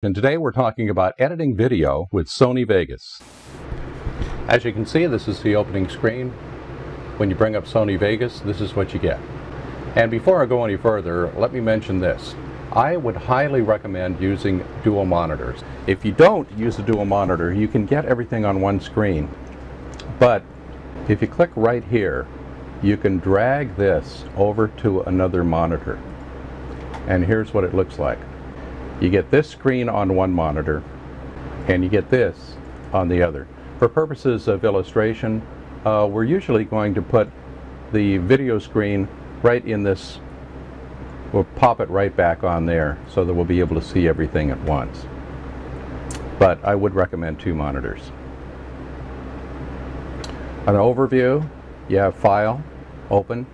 And today we're talking about editing video with Sony Vegas. As you can see, this is the opening screen. When you bring up Sony Vegas, this is what you get. And before I go any further, let me mention this. I would highly recommend using dual monitors. If you don't use a dual monitor, you can get everything on one screen. But if you click right here, you can drag this over to another monitor. And here's what it looks like. You get this screen on one monitor, and you get this on the other. For purposes of illustration, we're usually going to put the video screen right in this. We'll pop it right back on there so that we'll be able to see everything at once. But I would recommend two monitors. An overview, you have File, Open.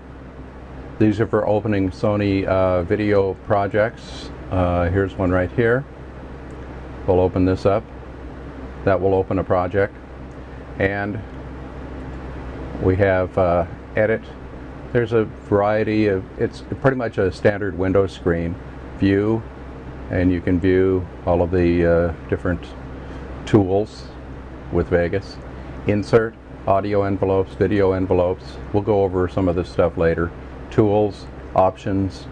These are for opening Sony video projects. Here's one right here. We'll open this up. That will open a project. And we have Edit. There's a variety of, it's pretty much a standard Windows screen. View, and you can view all of the different tools with Vegas. Insert, audio envelopes, video envelopes. We'll go over some of this stuff later. Tools, options,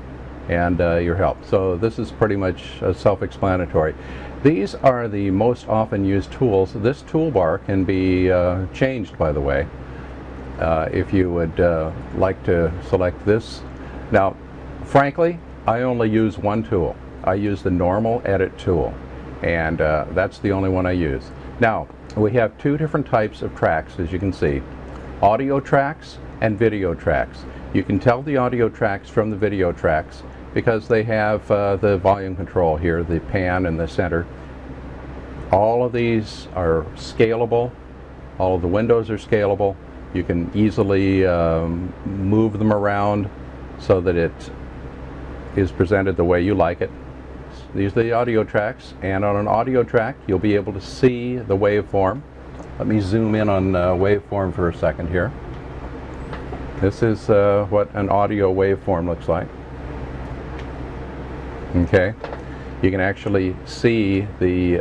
and your help. So this is pretty much self-explanatory. These are the most often used tools. This toolbar can be changed, by the way, if you would like to select this. Now, frankly, I only use one tool. I use the normal edit tool, and that's the only one I use. Now, we have two different types of tracks, as you can see. Audio tracks and video tracks. You can tell the audio tracks from the video tracks because they have the volume control here, the pan and the center. All of these are scalable. All of the windows are scalable. You can easily move them around so that it is presented the way you like it. These are the audio tracks, and on an audio track you'll be able to see the waveform. Let me zoom in on waveform for a second here. This is what an audio waveform looks like. Okay, you can actually see the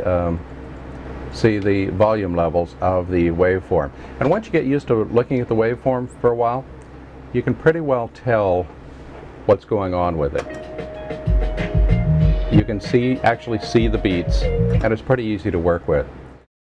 volume levels of the waveform. And once you get used to looking at the waveform for a while, you can pretty well tell what's going on with it. You can actually see the beats, and it's pretty easy to work with.